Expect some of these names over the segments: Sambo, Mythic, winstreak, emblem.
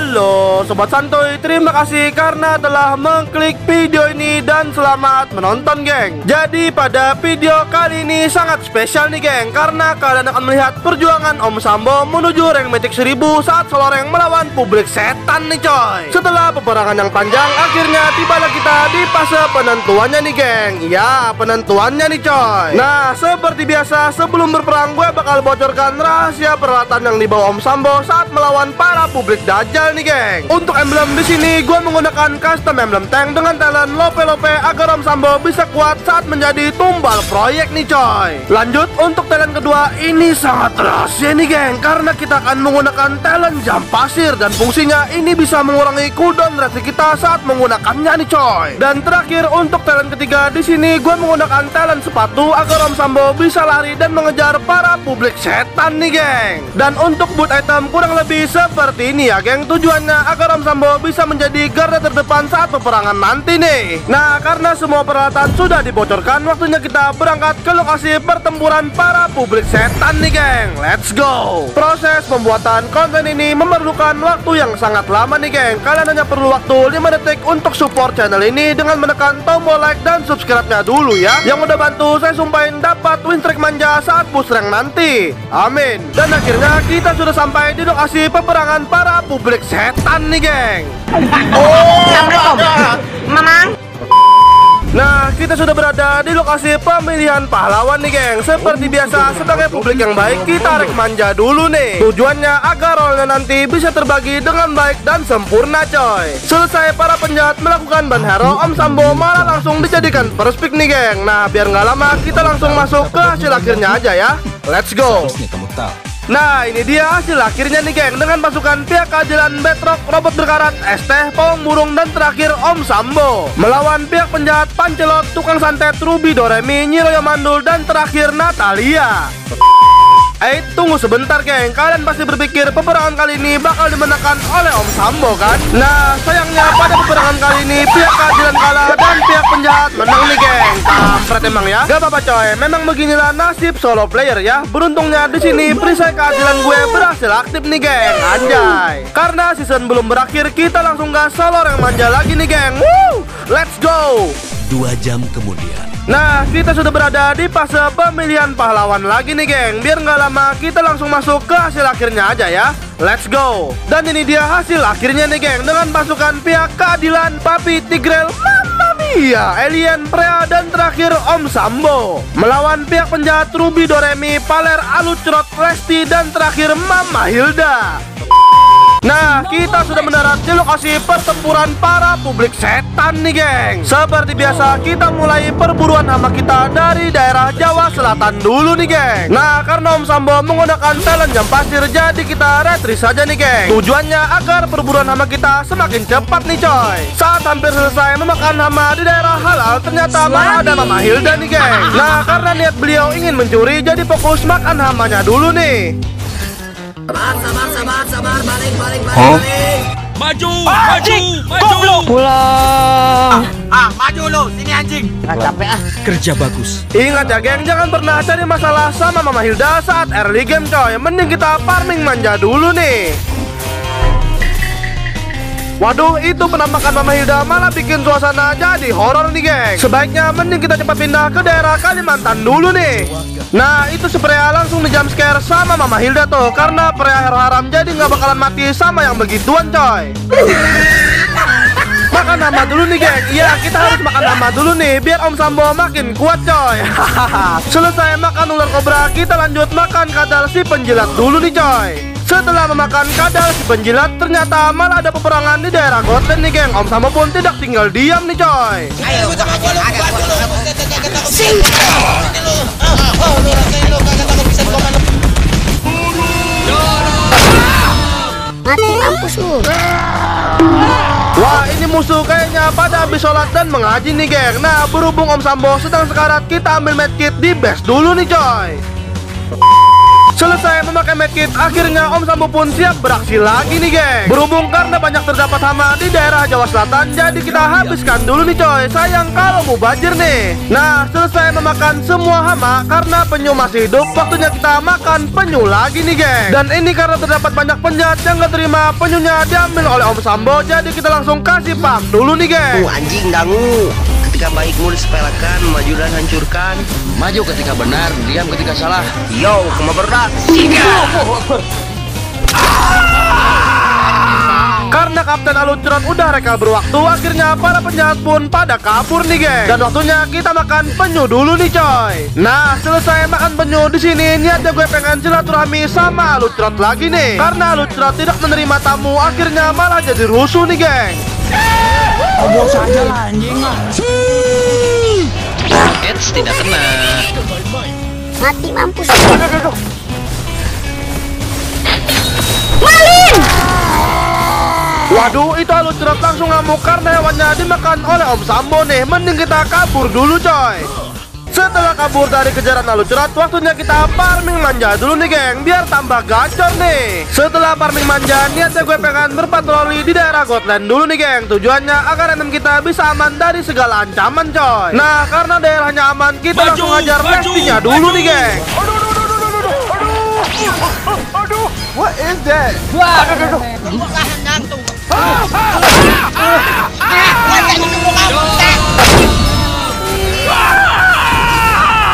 Halo Sobat Santuy, terima kasih karena telah mengklik video ini dan selamat menonton geng. Jadi pada video kali ini sangat spesial nih geng, karena kalian akan melihat perjuangan Om Sambo menuju rank Mythic 1000 saat solo rank melawan publik setan nih coy. Setelah peperangan yang panjang, akhirnya tibalah kita di fase penentuannya nih geng. Ya, penentuannya nih coy. Nah, seperti biasa sebelum berperang gue bakal bocorkan rahasia peralatan yang dibawa Om Sambo saat melawan para publik dajal nih geng. Untuk emblem di sini gue menggunakan custom emblem tank dengan talent lope-lope agar Om Sambo bisa kuat saat menjadi tumbal proyek nih coy. Lanjut untuk talent kedua, ini sangat rahasia nih geng, karena kita akan menggunakan talent jam pasir dan fungsinya ini bisa mengurangi cooldown reaksi kita saat menggunakannya nih coy. Dan terakhir untuk talent ketiga, di sini gue menggunakan talent sepatu agar Om Sambo bisa lari dan mengejar para publik setan nih geng. Dan untuk boot item kurang lebih seperti ini ya geng, tujuannya agar Om Sambo bisa menjadi garda terdepan saat peperangan nanti nih. Nah, karena semua peralatan sudah dibocorkan, waktunya kita berangkat ke lokasi pertempuran para publik setan nih geng. Let's go. Proses pembuatan konten ini memerlukan waktu yang sangat lama nih geng. Kalian hanya perlu waktu 5 detik untuk support channel ini dengan menekan tombol like dan subscribe-nya dulu ya. Yang udah bantu saya sumpahin dapat win streak manja saat boost rank nanti. Amin. Dan akhirnya kita sudah sampai di lokasi peperangan para publik setan nih geng. Mamang. Nah, kita sudah berada di lokasi pemilihan pahlawan nih geng. Seperti biasa, sebagai publik yang baik, kita rek manja dulu nih. Tujuannya agar role-nya nanti bisa terbagi dengan baik dan sempurna coy. Selesai para penjahat melakukan ban hero, Om Sambo malah langsung dijadikan perspik nih geng. Nah, biar nggak lama, kita langsung masuk ke hasil akhirnya aja ya. Let's go. Nah, ini dia hasil akhirnya nih geng, dengan pasukan pihak keadilan Bedrock, robot berkarat, es teh, pawang burung, dan terakhir Om Sambo melawan pihak penjahat Pancelot, tukang santet, Ruby, Doremi, Nyiroyo Mandul, dan terakhir Natalia. Tunggu sebentar geng, kalian pasti berpikir peperangan kali ini bakal dimenangkan oleh Om Sambo kan? Nah, sayangnya pada peperangan kali ini pihak keadilan kalah dan pihak penjahat menang nih geng. Kampret emang ya? Gak apa-apa coy, memang beginilah nasib solo player ya. Beruntungnya di sini perisai keadilan gue berhasil aktif nih geng, anjay. Karena season belum berakhir, kita langsung gas solo yang manja lagi nih geng. Woo, let's go. 2 jam kemudian. Nah, kita sudah berada di fase pemilihan pahlawan lagi nih geng. Biar nggak lama, kita langsung masuk ke hasil akhirnya aja ya. Let's go. Dan ini dia hasil akhirnya nih geng, dengan pasukan pihak keadilan Papi, Tigrel, Mamma Mia, Alien, Prea, dan terakhir Om Sambo melawan pihak penjahat Ruby, Doremi, Paler, Alucrot, Lesti, dan terakhir Mama Hilda. Nah, kita sudah mendarat di lokasi pertempuran para publik setan nih geng. Seperti biasa, kita mulai perburuan hama kita dari daerah Jawa Selatan dulu nih geng. Nah, karena Om Sambo menggunakan talent jam pasir, jadi kita retreat saja nih geng. Tujuannya agar perburuan hama kita semakin cepat nih coy. Saat hampir selesai memakan hama di daerah halal, ternyata malah ada Mama Hilda nih geng. Nah, karena niat beliau ingin mencuri, jadi fokus makan hamanya dulu nih. Sabar, balik. Maju. Pulang. Maju lo, sini anjing. Capek ah. Kerja bagus. Ingat ya geng, jangan pernah cari masalah sama Mama Hilda saat early game coy. Mending kita farming manja dulu nih. Waduh, itu penampakan Mama Hilda malah bikin suasana jadi horor nih geng. Sebaiknya mending kita cepat pindah ke daerah Kalimantan dulu nih. Nah, itu si Prea langsung di jump scare sama Mama Hilda tuh, karena Prea hero haram jadi nggak bakalan mati sama yang begituan coy. Makan nama dulu nih geng. Iya, kita harus makan nama dulu nih biar Om Sambo makin kuat coy. Selesai makan ular kobra, kita lanjut makan kadal si penjilat dulu nih coy. Setelah memakan kadal si penjilat, ternyata malah ada peperangan di daerah Goten nih geng. Om Sambo pun tidak tinggal diam nih coy. Mati mampus lu. Wah, ini musuh kayaknya pada habis sholat dan mengaji nih geng. Nah, berhubung Om Sambo sedang sekarat, kita ambil medkit di base dulu nih coy. Selesai memakai medkit, akhirnya Om Sambo pun siap beraksi lagi nih geng. Berhubung karena banyak terdapat hama di daerah Jawa Selatan, jadi kita habiskan dulu nih coy. Sayang kalau mau banjir nih. Nah, selesai memakan semua hama karena penyu masih hidup, waktunya kita makan penyu lagi nih geng. Dan ini karena terdapat banyak penjahat yang gak terima penyunya diambil oleh Om Sambo, jadi kita langsung kasih pam dulu nih geng. Anjing dangu, ketika baikmu disepelekan, maju dan hancurkan. Maju ketika benar, diam ketika salah. Yo, kamu berat. Karena Kapten Aluncurot udah reka berwaktu, akhirnya para penjahat pun pada kabur nih geng. Dan waktunya kita makan penyu dulu nih coy. Nah, selesai makan penyu, di sini niatnya gue pengen silaturahmi sama Aluncurot lagi nih. Karena Aluncurot tidak menerima tamu, akhirnya malah jadi rusuh nih geng. Obor saja lah anjing lah. Eits, tidak kena. Mati mampus. Waduh, itu Aluncurot langsung ngamuk karena hewannya dimakan oleh Om Sambo nih. Mending kita kabur dulu coy. Setelah kabur dari kejaran Aluncurot, waktunya kita farming manja dulu nih geng, biar tambah gacor nih. Setelah farming manja, niatnya gue pengen berpatroli di daerah Gotland dulu nih geng. Tujuannya agar NM kita bisa aman dari segala ancaman coy. Nah, karena daerahnya aman, kita langsung ngajar bestinya dulu nih geng. Aduh, what is that? Aduh.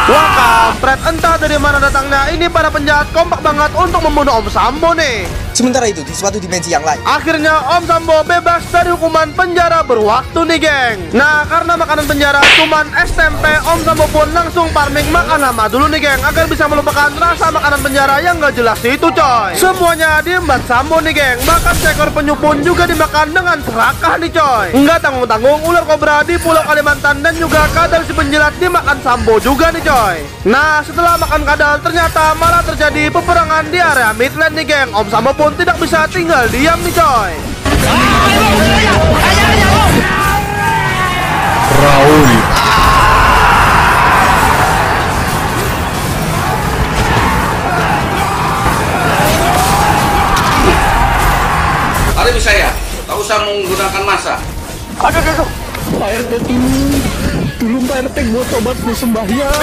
Wah, kampret, entah dari mana datangnya ini para penjahat kompak banget untuk membunuh Om Sambo nih. Sementara itu di suatu dimensi yang lain, akhirnya Om Sambo bebas dari hukuman penjara berwaktu nih geng. Nah, karena makanan penjara cuman es tempe, Om Sambo pun langsung farming makan lama dulu nih geng, agar bisa melupakan rasa makanan penjara yang gak jelas itu coy. Semuanya diembat Sambo nih geng. Makan seekor penyu pun juga dimakan dengan serakah nih coy. Nggak tanggung-tanggung, ular kobra di Pulau Kalimantan dan juga kadal si penjilat dimakan Sambo juga nih coy. Nah, setelah makan kadal, ternyata malah terjadi peperangan di area Midland nih geng. Om Sambo pun tidak bisa tinggal diam nih coy. Raul. Mari saya, tak usah menggunakan massa. Aduh. Pak RT dulu Pak RT gue tobat gue sembahyang.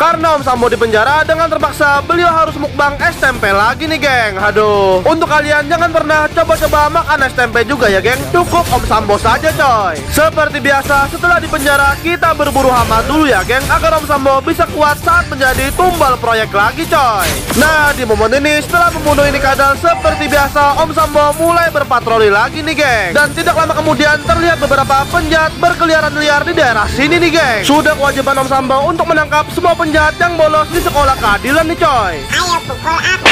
Karena Om Sambo di penjara, dengan terpaksa beliau harus mukbang es tempe lagi nih geng. Aduh, untuk kalian jangan pernah coba-coba makan es tempe juga ya geng. Cukup Om Sambo saja coy. Seperti biasa, setelah di penjara kita berburu hama dulu ya geng, agar Om Sambo bisa kuat saat menjadi tumbal proyek lagi coy. Nah, di momen ini setelah membunuh ini kadal, seperti biasa Om Sambo mulai berpatroli lagi nih geng. Dan tidak lama kemudian terlihat beberapa penjahat berkeliaran liar di daerah sini nih geng. Sudah kewajiban Om Sambo untuk menangkap semua penjahat yang bolos di sekolah keadilan nih coy. Ayo pukul aku.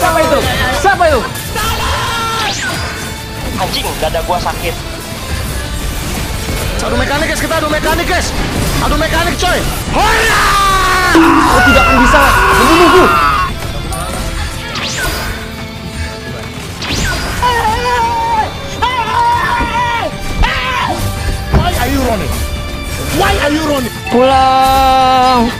Siapa itu? Siapa itu? Anjing, dada gua sakit. Aduh mekanik guys, kita aduh mekanik guys. Aduh mekanik coy. Hora! Kau tidak akan bisa membunuhku. Why are you running? Pulang.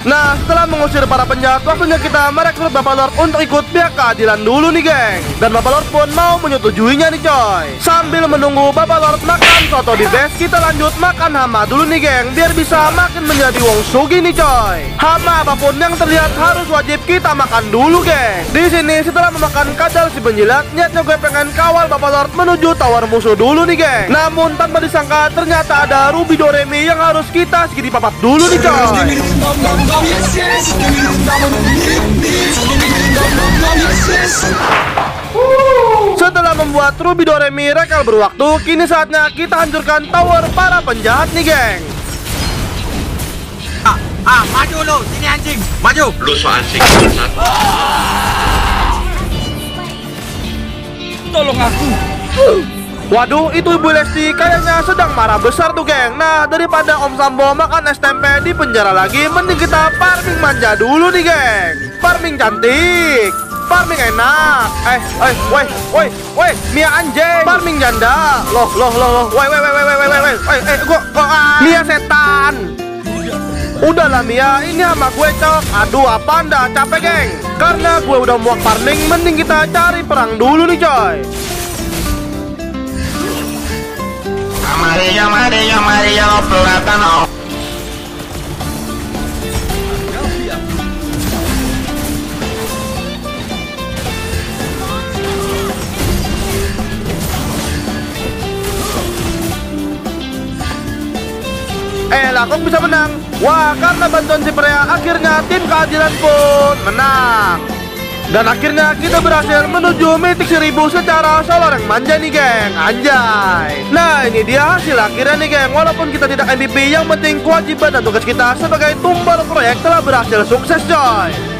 Nah, setelah mengusir para penjahat, waktunya kita merekrut Bapak Lord untuk ikut pihak keadilan dulu nih geng. Dan Bapak Lord pun mau menyetujuinya nih coy. Sambil menunggu Bapak Lord makan soto di base, kita lanjut makan hama dulu nih geng, biar bisa makin menjadi wong sugi nih coy. Hama apapun yang terlihat harus wajib kita makan dulu geng. Di sini setelah memakan kadal si penjilat, niatnya gue pengen kawal Bapak Lord menuju tower musuh dulu nih geng. Namun tanpa disangka ternyata ada Ruby Doremi yang harus kita segini papat dulu nih coy. Setelah membuat Ruby Doremi rekal berwaktu, kini saatnya kita hancurkan tower para penjahat nih geng. Maju lo, sini anjing, maju. Lu so anjing. Tolong aku. Waduh, itu Ibu Lesti kayaknya sedang marah besar tuh geng. Nah, daripada Om Sambo makan es tempe di penjara lagi, mending kita farming manja dulu nih geng. Farming cantik, farming enak. Woi, Mia anjing. Farming janda. Loh. Woi, Mia setan. Udahlah Mia, ini sama gue cok. Aduh apa anda capek geng. Karena gue udah muak farming, mending kita cari perang dulu nih coy. Lah kok bisa menang? Wah, karena bantuan si Prea, akhirnya tim keadilan pun menang. Dan akhirnya kita berhasil menuju Mythic 1000 secara solo yang manja nih geng. Anjay. Nah ini dia hasil akhirnya nih geng. Walaupun kita tidak MVP, yang penting kewajiban dan tugas kita sebagai tumbal proyek telah berhasil sukses coy.